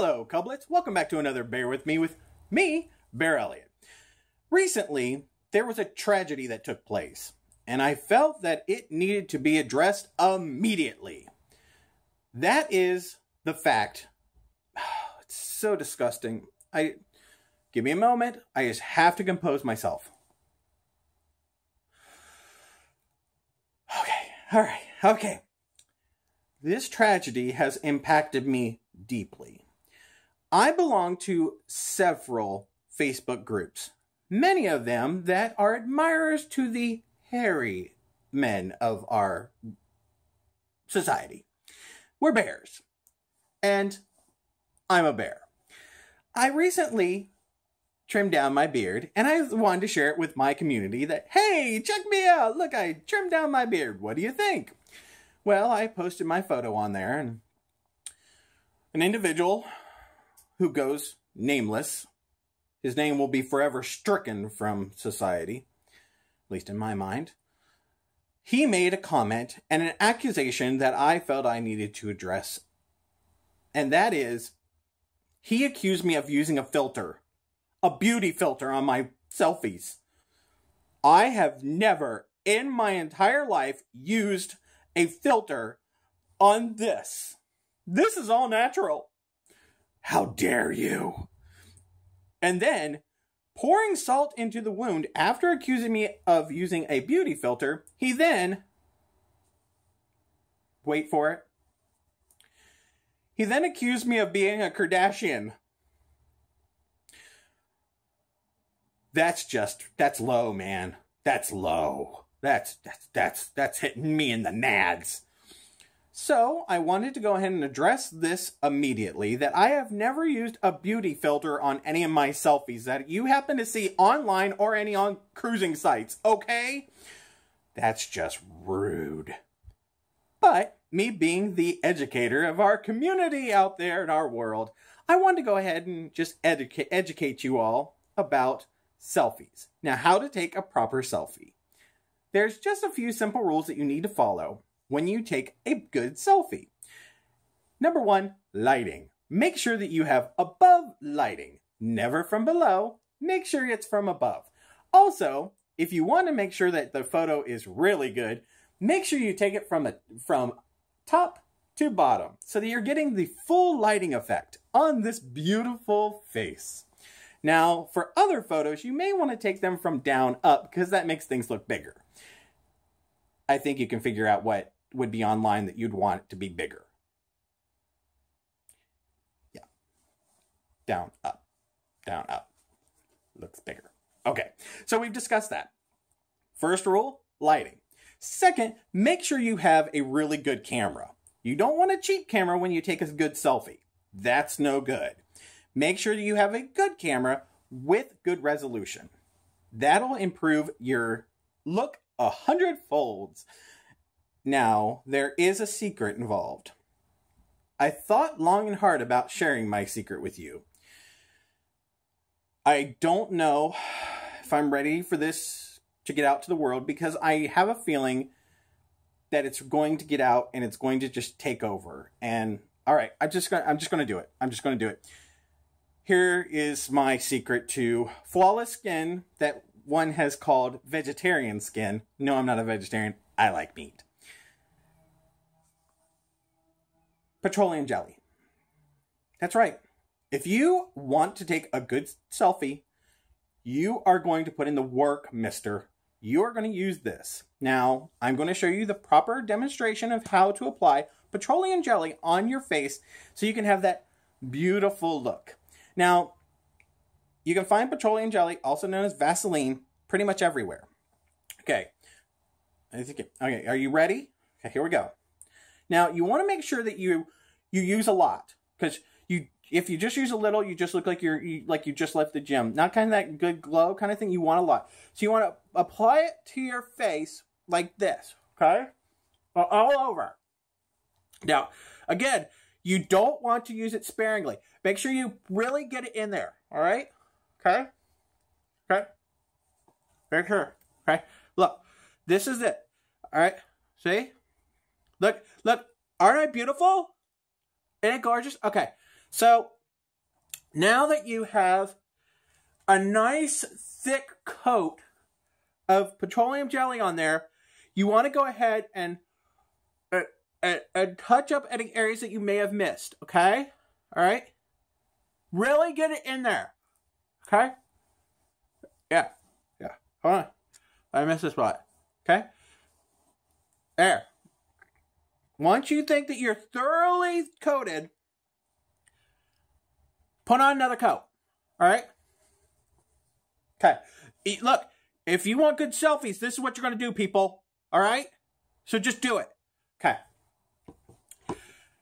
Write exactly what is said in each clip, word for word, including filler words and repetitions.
Hello, Cublets. Welcome back to another Bear With Me with me, Bear Elliott. Recently, there was a tragedy that took place, and I felt that it needed to be addressed immediately. That is the fact. It's so disgusting. I give me a moment. I just have to compose myself. Okay. All right. Okay. This tragedy has impacted me deeply. I belong to several Facebook groups, many of them that are admirers to the hairy men of our society. We're bears, and I'm a bear. I recently trimmed down my beard, and I wanted to share it with my community that, hey, check me out. Look, I trimmed down my beard. What do you think? Well, I posted my photo on there, and an individual who goes nameless, his name will be forever stricken from society, at least in my mind, he made a comment and an accusation that I felt I needed to address. And that is, he accused me of using a filter, a beauty filter on my selfies. I have never in my entire life used a filter on this. This is all natural. How dare you? And then, pouring salt into the wound after accusing me of using a beauty filter, he then, wait for it, he then accused me of being a Kardashian. That's just, that's low, man. That's low. That's, that's, that's, that's hitting me in the nads. So I wanted to go ahead and address this immediately, that I have never used a beauty filter on any of my selfies that you happen to see online or any on cruising sites, okay? That's just rude. But me being the educator of our community out there in our world, I wanted to go ahead and just educate educate you all about selfies. Now, how to take a proper selfie. There's just a few simple rules that you need to follow when you take a good selfie. Number one, lighting. Make sure that you have above lighting, never from below. Make sure it's from above. Also, if you want to make sure that the photo is really good, make sure you take it from, a, from top to bottom so that you're getting the full lighting effect on this beautiful face. Now, for other photos, you may want to take them from down up because that makes things look bigger. I think you can figure out what would be online that you'd want it to be bigger. Yeah. Down, up, down, up. Looks bigger. Okay, so we've discussed that. First rule, lighting. Second, make sure you have a really good camera. You don't want a cheap camera when you take a good selfie. That's no good. Make sure that you have a good camera with good resolution. That'll improve your look a hundred folds. Now, there is a secret involved. I thought long and hard about sharing my secret with you. I don't know if I'm ready for this to get out to the world because I have a feeling that it's going to get out and it's going to just take over. And all right, I'm just gonna, I'm just gonna do it. I'm just gonna do it. Here is my secret to flawless skin that one has called vegetarian skin. No, I'm not a vegetarian. I like meat. Petroleum jelly. That's right. If you want to take a good selfie, you are going to put in the work, mister. You are going to use this. Now, I'm going to show you the proper demonstration of how to apply petroleum jelly on your face so you can have that beautiful look. Now, you can find petroleum jelly, also known as Vaseline, pretty much everywhere. Okay. I think it, okay, are you ready? Okay, here we go. Now, you want to make sure that you you use a lot, because you if you just use a little, you just look like you're you, like you just left the gym. Not kind of that good glow kind of thing. You want a lot, so you want to apply it to your face like this. Okay, all over. Now, again, you don't want to use it sparingly. Make sure you really get it in there. All right. Okay. Okay. Right here. Okay. Look, this is it. All right. See? Look, look, aren't I beautiful? Isn't it gorgeous? Okay. So now that you have a nice thick coat of petroleum jelly on there, you want to go ahead and uh, uh, uh, touch up any areas that you may have missed, okay? All right? Really get it in there, okay? Yeah, yeah. Hold on. I missed a spot, okay? There. Once you think that you're thoroughly coated, put on another coat, all right? Okay. Look, if you want good selfies, this is what you're going to do, people. All right? So just do it. Okay.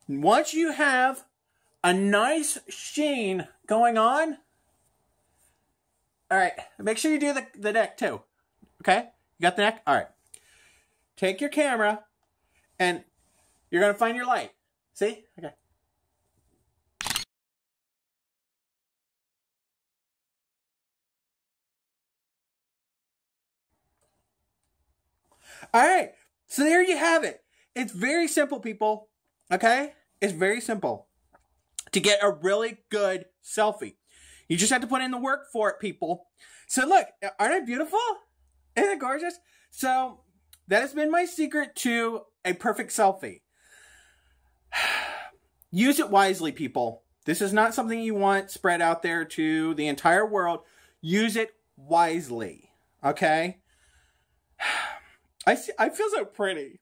Once you have a nice sheen going on, all right, make sure you do the, the neck too. Okay? You got the neck? All right. Take your camera, and you're going to find your light. See? Okay. All right, so there you have it. It's very simple, people, okay? It's very simple to get a really good selfie. You just have to put in the work for it, people. So look, aren't I beautiful? Isn't it gorgeous? So that has been my secret to a perfect selfie. Use it wisely, people. This is not something you want spread out there to the entire world. Use it wisely, okay? I, see, I feel so pretty.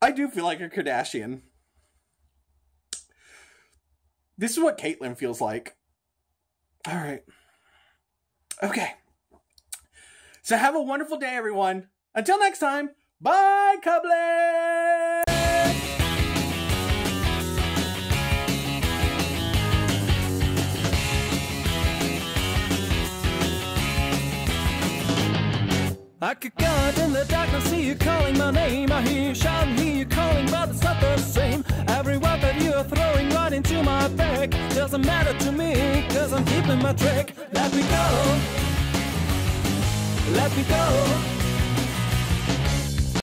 I do feel like a Kardashian. This is what Caitlyn feels like. All right. Okay. So have a wonderful day, everyone. Until next time, bye, Cubblets! I could go out in the dark and see you calling my name. I hear you shouting, hear you calling, but it's not the same. Every word that you are throwing right into my back doesn't matter to me, cause I'm keeping my track. Let me go, let me go.